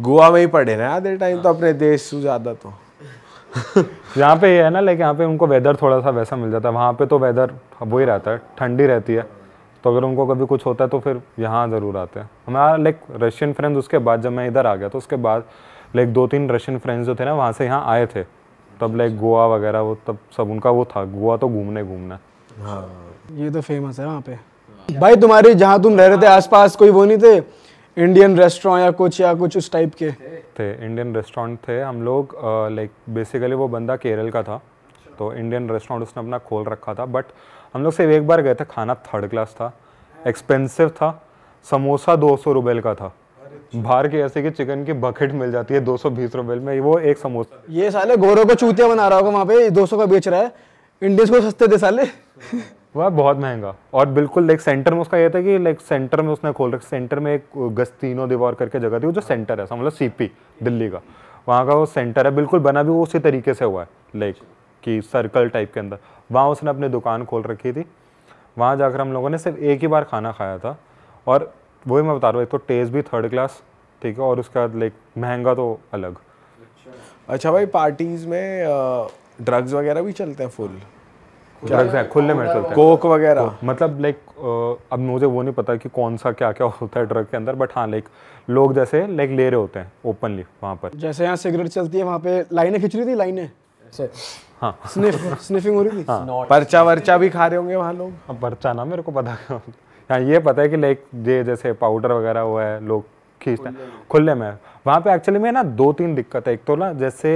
गोवा में ही पढ़े ना आधे टाइम तो अपने देश से ज़्यादा। तो यहाँ पे ये है ना लाइक यहाँ पे उनको वेदर थोड़ा सा वैसा मिल जाता है, वहाँ पे तो वेदर वही रहता है, ठंडी रहती है, तो अगर उनको कभी कुछ होता है तो फिर यहाँ ज़रूर आते हैं। हमारा लाइक रशियन फ्रेंड्स उसके बाद जब मैं इधर आ गया, तो उसके बाद लाइक दो तीन रशियन फ्रेंड्स जो थे ना वहाँ से यहाँ आए थे, तब लाइक गोवा वगैरह वो तब सब उनका वो था, गोवा तो घूमने घूमना। हाँ ये तो फेमस है वहाँ पे। भाई तुम्हारे जहाँ तुम रह रहे थे आसपास कोई वो नहीं थे इंडियन रेस्टोरेंट या कुछ या कुछ उस टाइप के? थे इंडियन रेस्टोरेंट थे हम लोग, लाइक बेसिकली वो बंदा केरल का था, तो इंडियन रेस्टोरेंट उसने अपना खोल रखा था, बट हम लोग सिर्फ एक बार गए थे। खाना थर्ड क्लास था, एक्सपेंसिव था, समोसा दो सौ रुपये का था, बाहर के ऐसे कि चिकन की बकेट मिल जाती है दो सौ बीस रुपये में, वो एक समोसा। ये साले गोरों को चूतिया बना रहा होगा वहाँ पे, दो सौ का बेच रहा है, इंडियंस को सस्ते थे साले। वह बहुत महंगा, और बिल्कुल लाइक सेंटर में उसका ये था कि लाइक सेंटर में उसने खोल रखा, सेंटर में एक गस्तिनो दीवार करके जगह थी, वो जो सेंटर है मतलब सी पी दिल्ली का, वहाँ का वो सेंटर है, बिल्कुल बना भी वो उसी तरीके से हुआ है लाइक कि सर्कल टाइप के अंदर, वहाँ उसने अपनी दुकान खोल रखी थी। वहाँ जाकर हम लोगों ने सिर्फ एक ही बार खाना खाया था, और वही मैं बता रहा हूँ, एक तो टेस्ट भी थर्ड क्लास, ठीक है, और उसका लाइक महंगा तो अलग। अच्छा भाई पार्टीज़ में ड्रग्स वगैरह भी चलते हैं? फुल ड्रग्स हैं, खुले में चलते हैं, कोक वगैरह, मतलब लाइक अब मुझे वो नहीं पता कि कौन सा क्या क्या होता है ड्रग के अंदर, बट हाँ लाइक लोग जैसे लाइक ले रहे होते हैं ओपनली वहाँ पर। जैसे यहाँ सिगरेट चलती है, वहाँ पे लाइनें खिंच रही थी, लाइनें हाँ। स्निफ, स्निफिंग हो रही थी। हाँ। पर्चा वर्चा भी खा रहे होंगे वहाँ लोग? पर्चा ना मेरे को पता हाँ ये पता है कि लाइक ये जैसे पाउडर वगैरह हुआ है, लोग खींचते हैं खुले में। वहाँ पे एक्चुअली में ना दो तीन दिक्कत है, एक तो ना जैसे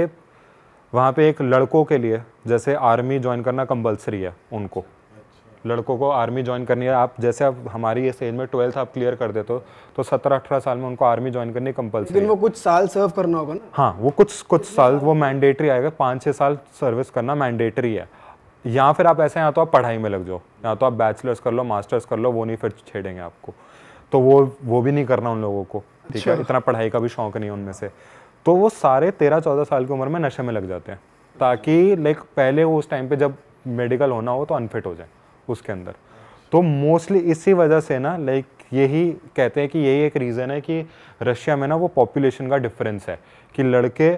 वहाँ पे एक लड़कों के लिए जैसे आर्मी ज्वाइन करना कंपलसरी है उनको। अच्छा। लड़कों को आर्मी ज्वाइन करनी है। आप जैसे आप हमारी इस एज में ट्वेल्थ आप क्लियर कर देते हो तो सत्रह अठारह साल में उनको आर्मी ज्वाइन करनी कंपलसरी। लेकिन वो कुछ साल सर्व करना होगा ना। हाँ, वो कुछ कुछ साल वो मैंडेटरी आएगा, पाँच छः साल सर्विस करना मैंडेटरी है। या फिर आप ऐसे, या तो आप पढ़ाई में लग जाओ, या तो आप बैचलर्स कर लो, मास्टर्स कर लो, वो नहीं फिर छेड़ेंगे आपको। तो वो वो भी नहीं करना उन लोगों को, ठीक है, इतना पढ़ाई का भी शौक नहीं उनमें से। तो वो सारे तेरह चौदह साल की उम्र में नशे में लग जाते हैं, ताकि लाइक पहले वो उस टाइम पे जब मेडिकल होना हो तो अनफिट हो जाए उसके अंदर। तो मोस्टली इसी वजह से ना लाइक यही कहते हैं कि यही एक रीज़न है कि रशिया में ना वो पॉपुलेशन का डिफरेंस है कि लड़के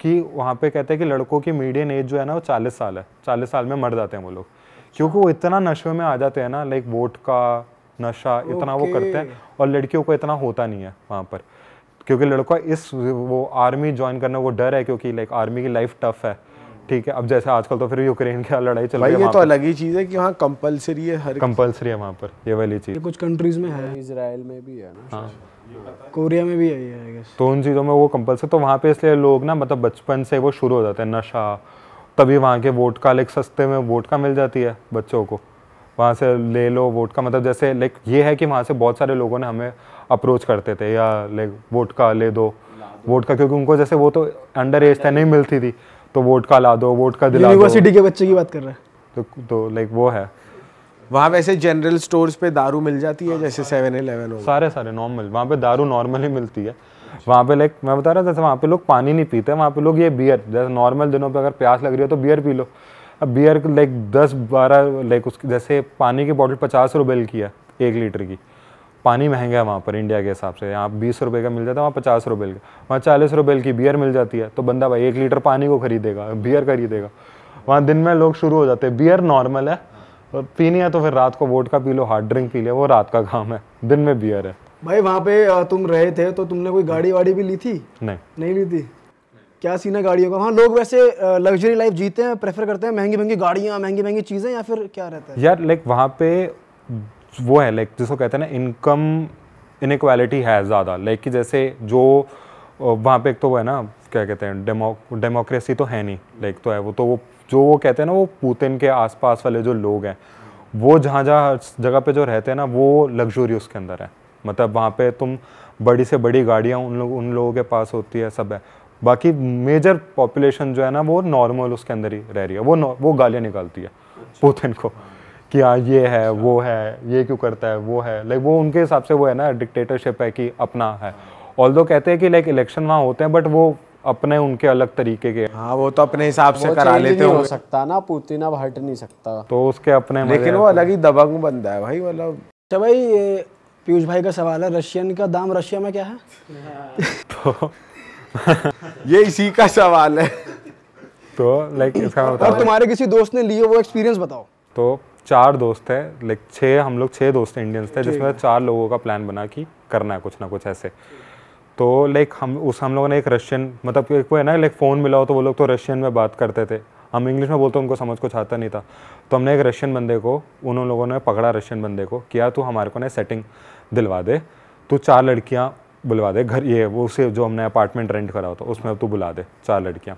कि वहाँ पे कहते हैं कि लड़कों की मीडियन एज जो है ना वो चालीस साल है। चालीस साल में मर जाते हैं वो लोग, क्योंकि वो इतना नशे में आ जाते हैं ना, लाइक वोट का नशा इतना वो करते हैं, और लड़कियों को इतना होता नहीं है वहाँ पर, क्योंकि लड़का इस वो आर्मी ज्वाइन करना वो डर है, क्योंकि लाइक आर्मी की लाइफ टफ है, ठीक है। अब जैसे आजकल तो फिर यूक्रेन की लड़ाई चल रही है, ये तो अलग ही चीज़ है कि वहाँ कंपलसरी है, हर कंपलसरी है वहाँ पर ये वाली चीज़। कुछ कंट्रीज में है, इजराइल में भी है ना, कोरिया में भी है ये, तो उन चीज़ों में वो कंपलसरी। तो वहाँ पे इसलिए लोग ना मतलब बचपन से वो शुरू हो जाते हैं नशा, तभी वहाँ के वोट का लाइक सस्ते में वोट का मिल जाती है बच्चों को, वहाँ से ले लो वोट का। मतलब जैसे लाइक ये है कि वहाँ से बहुत सारे लोगों ने हमें अप्रोच करते थे या लाइक वोट का ले दो, वोट का, क्योंकि उनको जैसे वो तो अंडर एज था, नहीं मिलती थी, तो वोट का ला दो, वोट का दिला दो। यूनिवर्सिटी के बच्चे की बात कर रहे हैं तो तो लाइक वो है। वहाँ वैसे जनरल स्टोर्स पे दारू मिल जाती है, जैसे सेवन इलेवन हो, सारे सारे नॉर्मल, वहाँ पे दारू नॉर्मल ही मिलती है। वहाँ पे लाइक मैं बता रहा था, जैसे वहाँ पे लोग पानी नहीं पीते, वहाँ पे लोग ये बियर, जैसे नॉर्मल दिनों पे अगर प्यास लग रही हो तो बियर पी लो। अब बियर लाइक दस बारह लाइक उसकी जैसे पानी की बॉटल पचास रुपये की है, एक लीटर की। पानी महंगा है वहाँ पर इंडिया के हिसाब से, यहाँ बीस रुपये का मिल जाता है, वहाँ पचास रुपये का, वहाँ चालीस रुपये की बियर मिल जाती है। तो बंदा भाई एक लीटर पानी को खरीदेगा, बियर खरीदेगा। वहाँ दिन में लोग शुरू हो जाते हैं, बियर नॉर्मल है, और पीनी है तो फिर रात को वोट का पी लो, हार्ड ड्रिंक पी ले, वो रात का काम है, दिन में बियर है। भाई वहाँ पे तुम रहे थे तो तुमने कोई गाड़ी वाड़ी भी ली थी? नहीं नहीं ली थी। क्या सीन है गाड़ियों का? वहाँ लोग वैसे लग्जरी लाइफ जीते हैं, प्रेफर करते हैं महंगी महंगी गाड़ियाँ, महंगी महंगी चीज़ें, या फिर क्या रहता है? यार लाइक वहाँ पे वो है लाइक जिसको कहते हैं ना इनकम इनइक्वालिटी है ज़्यादा, लाइक कि जैसे जो वहाँ पे एक तो वो है ना क्या कहते हैं डेमो डेमोक्रेसी तो है नहीं, लाइक तो है वो तो वो जो वो कहते हैं ना वो पुतिन के आसपास वाले जो लोग हैं वो जहाँ जहाँ जगह पे जो रहते हैं ना वो लग्जरी उसके अंदर है। मतलब वहाँ पे तुम बड़ी से बड़ी गाड़ियाँ उन लोग उन लोगों के पास होती है, सब है। बाकी मेजर पॉपुलेशन जो है ना वो नॉर्मल उसके अंदर ही रह रही है, वो वो गालियाँ निकालती है पुतिन को कि हाँ ये है वो है, ये क्यों करता है वो है, लाइक वो उनके हिसाब से वो है ना डिक्टेटरशिप है कि अपना है। ऑल्दो कहते हैं कि लाइक इलेक्शन वहाँ होते हैं बट वो अपने उनके अलग तरीके के, हाँ वो तो अपने हिसाब से करा लेते हो, सकता ना पुतिन अब हट नहीं सकता, तो उसके अपने, लेकिन वो अलग ही दबंग बंदा है भाई। मतलब अच्छा भाई ये पीयूष भाई का सवाल है, रशियन का दाम रशिया में क्या है? तो ये इसी का सवाल है। तो लाइक अब तुम्हारे किसी दोस्त ने लिए, वो एक्सपीरियंस बताओ। तो चार दोस्त है, लाइक छः हम लोग छः दोस्त इंडियंस थे, जिसमें चार लोगों का प्लान बना कि करना है कुछ ना कुछ ऐसे। तो लाइक हम उस हम लोगों ने एक रशियन मतलब एक वो है ना लाइक फ़ोन मिला हो तो वो लोग तो रशियन में बात करते थे, हम इंग्लिश में बोलते उनको समझ कुछ आता नहीं था। तो हमने एक रशियन बंदे को, उन लोगों ने पकड़ा रशियन बंदे को, किया तू हमारे को ना सेटिंग दिलवा दे, तू चार लड़कियाँ बुलवा दे घर, ये वो उसे जो हमने अपार्टमेंट रेंट करा होता उसमें तू बुला दे चार लड़कियाँ।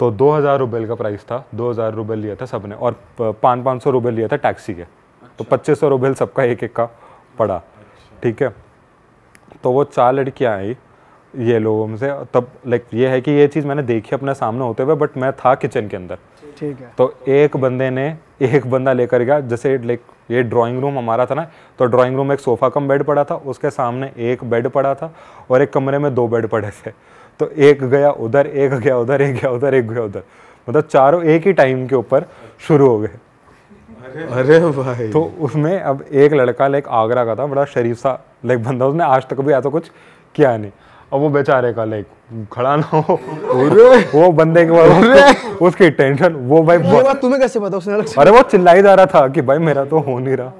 तो दो हज़ार रुपये का प्राइस था, दो हज़ार रुपये लिया था सबने, और पाँच पाँच सौ रुपये लिया था टैक्सी के, तो पच्चीस सौ रुपये सबका एक एक का पड़ा, ठीक है। तो वो चार लड़कियाँ आई ये लोगों में से, तब लाइक ये है कि ये चीज़ मैंने देखी अपने सामने होते हुए, बट मैं था किचन के अंदर, ठीक है। तो एक बंदे ने एक बंदा लेकर गया, जैसे लाइक ये ड्राइंग रूम हमारा था ना, तो ड्राइंग रूम में एक सोफ़ा कम बेड पड़ा था, उसके सामने एक बेड पड़ा था, और एक कमरे में दो बेड पड़े थे। तो एक गया उधर, एक गया उधर, एक गया उधर, एक गया उधर, मतलब चारों एक ही टाइम के ऊपर शुरू हो गए। अरे भाई। तो उसमें अब एक लड़का लाइक आगरा का था, बड़ा शरीफ सा लाइक बंदा, उसने आज तक भी ऐसा कुछ किया नहीं। अब वो बेचारे का लाइक खड़ा ना हो, वो बंदे के बाद उसकी टेंशन, वो भाई ये बात तुम्हें कैसे पता? उसने अरे वो चिल्लाई जा रहा था कि भाई मेरा तो हो नहीं रहा,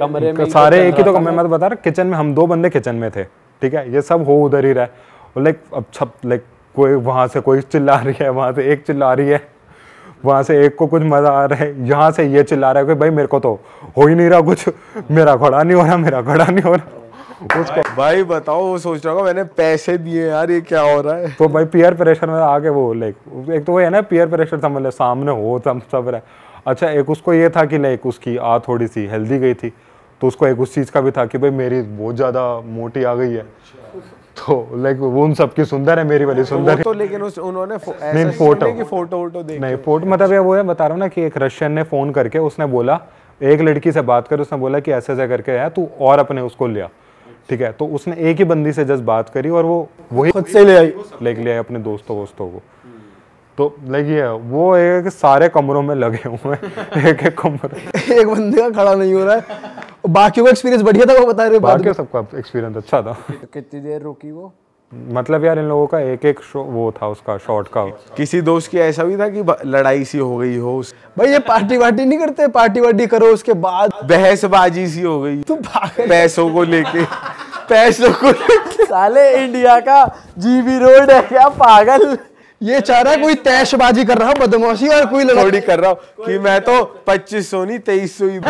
कमरे में सारे एक ही, तो कमरे में बता रहा किचन में, हम दो बंदे किचन में थे, ठीक है, ये सब हो उधर ही रहा। लाइक अब छप लाइक कोई वहाँ से कोई चिल्ला रही है, वहाँ से एक चिल्ला रही है, वहाँ से एक को कुछ मज़ा आ रहा है, यहाँ से ये चिल्ला रहा है कि भाई मेरे को तो हो ही नहीं रहा कुछ, मेरा खड़ा नहीं हो रहा, मेरा खड़ा नहीं हो रहा। उसको भाई बताओ वो सोच रहा होगा मैंने पैसे दिए यार ये क्या हो रहा है। तो भाई पीयर प्रेशर में आके वो लाइक एक तो वो है ना पीयर प्रेशर समझ ले सामने हो सब रहा। अच्छा एक उसको ये था कि लाइक उसकी आ थोड़ी सी हेल्दी गई थी तो उसको एक उस चीज़ का भी था कि भाई मेरी बहुत ज़्यादा मोटी आ गई है तो लाइक वो उन सबकी सुंदर है मेरी वाली सुंदर है। तो लेकिन उस उन्होंने नहीं फोटो की फोटो वोटो देख नहीं फोटो मतलब ये वो है बता रहा हूँ ना कि एक रशियन ने फ़ोन करके उसने बोला एक लड़की से बात कर उसने बोला कि ऐसे ऐसा करके आया तू और अपने उसको लिया ठीक है। तो उसने एक ही बंदी से जस्ट बात करी और वो वही खुद से ले आई ले लिया अपने दोस्तों वोस्तों को। तो लाइक ये वो एक सारे कमरों में लगे हुए हैं एक एक कमरे एक बंदे का खड़ा नहीं हो रहा है। बाकियों का एक्सपीरियंस बढ़िया था वो बता रहे बाकी सबका एक्सपीरियंस अच्छा था। कितनी देर रुकी वो मतलब यार इन लोगों का एक एक शो वो था उसका शॉट का। किसी दोस्त की ऐसा भी था कि लड़ाई सी हो गई हो भाई ये पार्टी वार्टी नहीं करते पार्टी वार्टी करो उसके बाद बहसबाजी सी हो गई तू पैसों को लेके पैसों को लेके साले इंडिया का जीबी रोड है क्या पागल। ये चाह रहा है कोई तैशबाजी कर रहा हूँ बदमाशी और कोई लड़ाई कर रहा हूँ कि मैं तो पच्चीस सौ नहीं तेईस सौ ही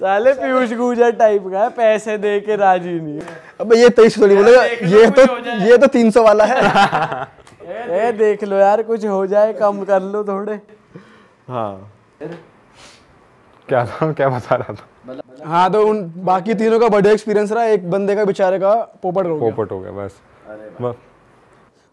साले पीयूष गुजर टाइप का है पैसे दे के राजी नहीं। अब ये तेईस सौ नहीं बोलेगा ये तो ये तो तीन सौ वाला है ये देख लो यार कुछ हो जाए कम कर लो थोड़े। हाँ क्या था क्या बता रहा था। हाँ तो उन बाकी तीनों का बर्थडे एक्सपीरियंस रहा एक बंदे का बेचारे का पोपट हो गया पोपट हो गया बस।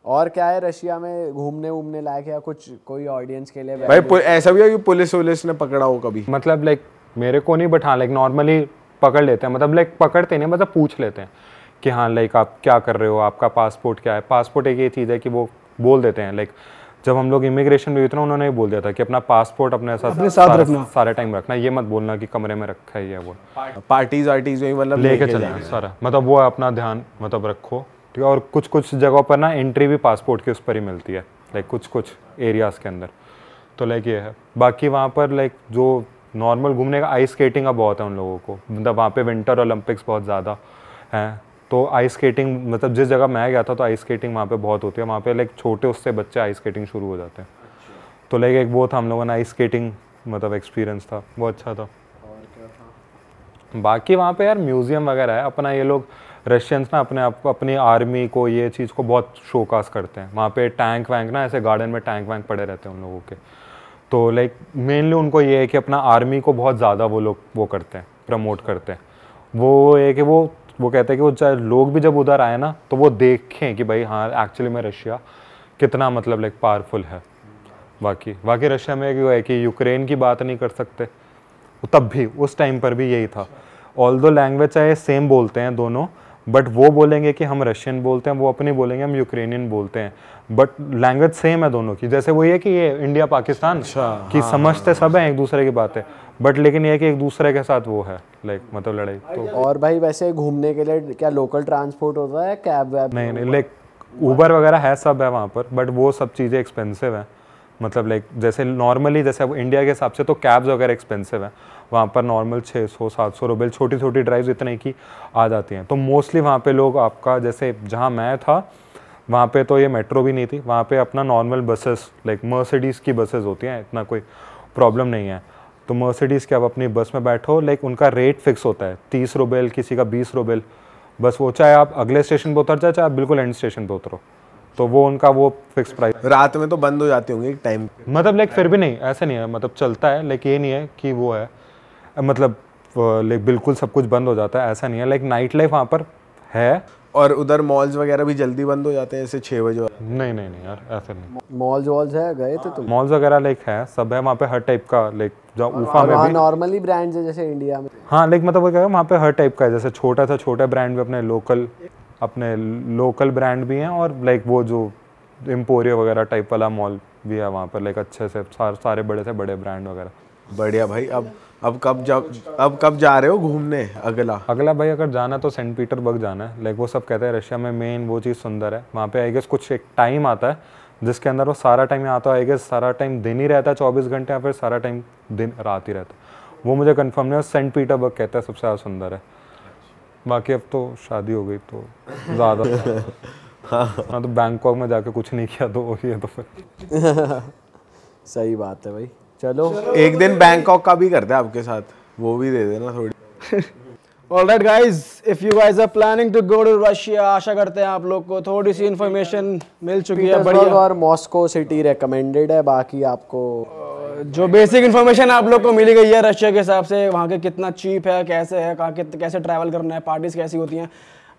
और क्या है रशिया में घूमने घूमने लायक या कुछ कोई ऑडियंस के लिए भाई ऐसा भी है कि पुलिस वुलिस ने पकड़ा हो कभी मतलब लाइक मेरे को नहीं बट हाँ लाइक नॉर्मली पकड़ लेते हैं मतलब लाइक पकड़ते नहीं मतलब पूछ लेते हैं कि हाँ लाइक आप क्या कर रहे हो आपका पासपोर्ट क्या है। पासपोर्ट एक ये चीज़ है कि वो बोल देते हैं लाइक जब हम लोग इमिग्रेशन में उतरे उन्होंने बोल दिया था कि अपना पासपोर्ट अपने साथ अपने साथ रखना सारे टाइम रखना ये मत बोलना कि कमरे में रखा ही है वो पार्टीज वार्टीज में मतलब लेके चलना सारा मतलब वो अपना ध्यान मतलब रखो ठीक है। और कुछ कुछ जगहों पर ना एंट्री भी पासपोर्ट के उस पर ही मिलती है लाइक कुछ कुछ एरियाज़ के अंदर तो लाइक ये है। बाकी वहाँ पर लाइक जो नॉर्मल घूमने का आइस स्केटिंग का बहुत है उन लोगों को मतलब वहाँ पे विंटर ओलंपिक्स बहुत ज़्यादा हैं तो आइस स्केटिंग मतलब जिस जगह मैं गया था तो आइस स्केटिंग वहाँ पे बहुत होती है वहाँ पे लाइक छोटे उससे बच्चे आइस स्केटिंग शुरू हो जाते हैं तो लाइक एक वो था हम लोगों ने आइस स्केटिंग मतलब एक्सपीरियंस था वो अच्छा था। बाकी वहाँ पर यार म्यूज़ियम वगैरह है अपना ये लोग रशियंस ना अपने आप अपनी आर्मी को ये चीज़ को बहुत शोकास करते हैं वहाँ पे टैंक वैंक ना ऐसे गार्डन में टैंक वैंक पड़े रहते हैं उन लोगों के तो लाइक मेनली उनको ये है कि अपना आर्मी को बहुत ज़्यादा वो लोग वो करते हैं प्रमोट करते हैं वो ये कि वो वो कहते हैं कि वो चाहे लोग भी जब उधर आए ना तो वो देखें कि भाई हाँ एक्चुअली में रशिया कितना मतलब लाइक पावरफुल है। बाकी बाकी रशिया में ये है कि यूक्रेन की बात नहीं कर सकते तब भी उस टाइम पर भी यही था ऑल दो लैंग्वेज चाहे सेम बोलते हैं दोनों बट वो बोलेंगे कि हम रशियन बोलते हैं वो अपनी बोलेंगे हम यूक्रेनियन बोलते हैं बट लैंग्वेज सेम है दोनों की जैसे वो ये कि ये इंडिया पाकिस्तान कि हाँ, समझते हाँ, सब हैं एक दूसरे की बातें बट लेकिन ये कि एक दूसरे के साथ वो है लाइक मतलब लड़ाई तो। और भाई वैसे घूमने के लिए क्या लोकल ट्रांसपोर्ट होता है कैब वैब नहीं नहीं लाइक ऊबर वगैरह है सब है वहाँ पर बट वो सब चीज़ें एक्सपेंसिव हैं मतलब लाइक जैसे नॉर्मली जैसे अब इंडिया के हिसाब से तो कैब्स वगैरह एक्सपेंसिव हैं वहाँ पर नॉर्मल छः सौ सात सौ रुपये छोटी छोटी ड्राइव्स इतने की आ जाती हैं तो मोस्टली वहाँ पे लोग आपका जैसे जहाँ मैं था वहाँ पे तो ये मेट्रो भी नहीं थी वहाँ पे अपना नॉर्मल बसेस लाइक मर्सिडीज़ की बसेस होती हैं इतना कोई प्रॉब्लम नहीं है तो मर्सिडीज़ के आप अपनी बस में बैठो लाइक उनका रेट फिक्स होता है तीस रूबेल किसी का बीस रूबेल बस वो चाहे आप अगले स्टेशन पर उतर जाए चाहे आप बिल्कुल एंड स्टेशन पर उतरो तो वो उनका वो फिक्स प्राइस। रात में तो बंद हो जाती होंगी एक टाइम मतलब लाइक फिर भी नहीं ऐसा नहीं है मतलब चलता है लाइक ये नहीं है कि वो है मतलब लाइक बिल्कुल सब कुछ बंद हो जाता है ऐसा नहीं है लाइक नाइट लाइफ वहाँ पर है। और उधर मॉल्स वगैरह भी जल्दी बंद हो जाते हैं ऐसे छः बजे नहीं नहीं नहीं यार ऐसा नहीं मॉल्स वॉल्स है गए थे तुम मॉल्स वगैरह लाइक है सब है वहाँ पे हर टाइप का लाइक जहाँ ऊफा में नॉर्मली ब्रांड्स है जैसे इंडिया में हाँ लाइक मतलब वो क्या है वहाँ पे हर टाइप का है जैसे छोटा सा छोटा ब्रांड भी अपने लोकल अपने लोकल ब्रांड भी हैं और लाइक वो जो एम्पोरियो वगैरह टाइप वाला मॉल भी है वहाँ पर लाइक अच्छे से सारे बड़े से बड़े ब्रांड वगैरह। बढ़िया भाई अब अब कब जा अब कब जा रहे हो घूमने अगला अगला भाई अगर जाना तो सेंट पीटर्सबर्ग जाना है लाइक वो सब कहते हैं रशिया में मेन वो चीज़ सुंदर है वहाँ पे आई गेस कुछ एक टाइम आता है जिसके अंदर वो सारा टाइम यहाँ तो आई गेस सारा टाइम दिन ही रहता है चौबीस घंटे या फिर सारा टाइम दिन रात ही रहता है वो मुझे कन्फर्म नहीं है। सेंट पीटर्सबर्ग कहता है सबसे ज़्यादा सुंदर है बाकी अब तो शादी हो गई तो ज़्यादा हाँ तो बैंकॉक में जाके कुछ नहीं किया तो ये तो फिर सही बात है भाई। चलो एक दिन बैंकॉक का भी करते हैं आपके साथ वो भी दे देना थोड़ी alright guys, if you guys are planning to go to Russia, आशा करते हैं आप लोग को थोड़ी सी इन्फॉर्मेशन मिल चुकी है। बढ़िया, और मॉस्को सिटी रिकमेंडेड है। बाकी आपको जो बेसिक इन्फॉर्मेशन आप लोग को मिली गई है रशिया के हिसाब से, वहाँ के कितना चीप है, कैसे है, कहाँ कैसे ट्रैवल करना है, पार्टीज कैसी होती हैं,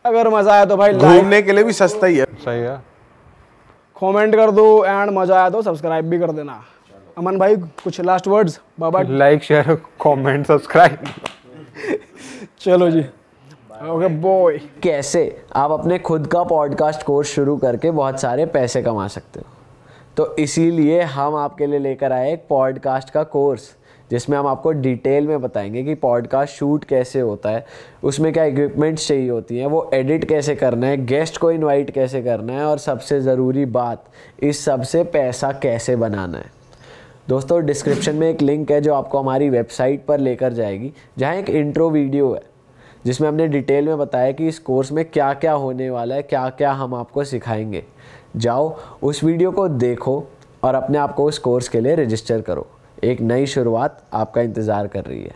अगर मज़ा आया तो भाई घूमने के लिए भी सस्ता ही है। सही है, कमेंट कर दो एंड मज़ा आया तो सब्सक्राइब भी कर देना। अमन भाई, कुछ लास्ट वर्ड्स? बाबा, लाइक शेयर कमेंट सब्सक्राइब। चलो जी, ओके बॉय। कैसे आप अपने खुद का पॉडकास्ट कोर्स शुरू करके बहुत सारे पैसे कमा सकते हो, तो इसीलिए हम आपके लिए लेकर आए एक पॉडकास्ट का कोर्स, जिसमें हम आपको डिटेल में बताएंगे कि पॉडकास्ट शूट कैसे होता है, उसमें क्या इक्विपमेंट्स चाहिए होती हैं, वो एडिट कैसे करना है, गेस्ट को इनवाइट कैसे करना है, और सबसे ज़रूरी बात, इस सब से पैसा कैसे बनाना है। दोस्तों, डिस्क्रिप्शन में एक लिंक है जो आपको हमारी वेबसाइट पर लेकर जाएगी, जहाँ एक इंट्रो वीडियो है जिसमें हमने डिटेल में बताया कि इस कोर्स में क्या क्या होने वाला है, क्या क्या हम आपको सिखाएंगे। जाओ, उस वीडियो को देखो और अपने आप को उस कोर्स के लिए रजिस्टर करो। एक नई शुरुआत आपका इंतज़ार कर रही है,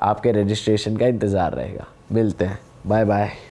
आपके रजिस्ट्रेशन का इंतज़ार रहेगा। मिलते हैं, बाय बाय।